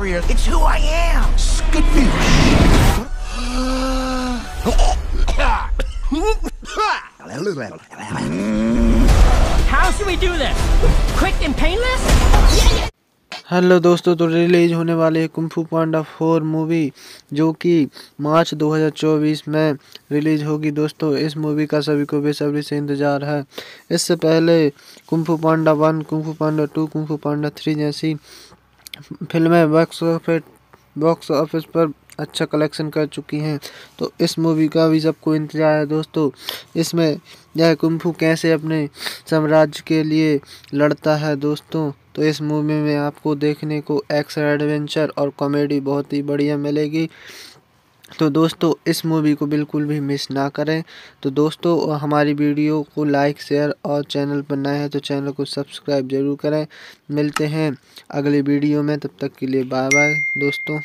reader. It's who I am. How should we do this? Quick and painless? Yeah. Hello दोस्तों, तो release होने वाली है Kung Fu पांडा 4 movie, जो कि मार्च 2024 में रिलीज़ होगी। दोस्तों, इस मूवी का सभी को बेसब्री से इंतज़ार है। इससे पहले Kung Fu Panda 1, Kung Fu Panda 2, Kung Fu Panda 3 जैसी फिल्में बॉक्स ऑफिस पर अच्छा कलेक्शन कर चुकी हैं, तो इस मूवी का भी सबको इंतज़ार है। दोस्तों, इसमें यह कुंग फू कैसे अपने साम्राज्य के लिए लड़ता है। दोस्तों, तो इस मूवी में आपको देखने को एक्शन, एडवेंचर और कॉमेडी बहुत ही बढ़िया मिलेगी। तो दोस्तों, इस मूवी को बिल्कुल भी मिस ना करें। तो दोस्तों, हमारी वीडियो को लाइक, शेयर और चैनल पर नए हैं तो चैनल को सब्सक्राइब ज़रूर करें। मिलते हैं अगली वीडियो में, तब तक के लिए बाय बाय दोस्तों।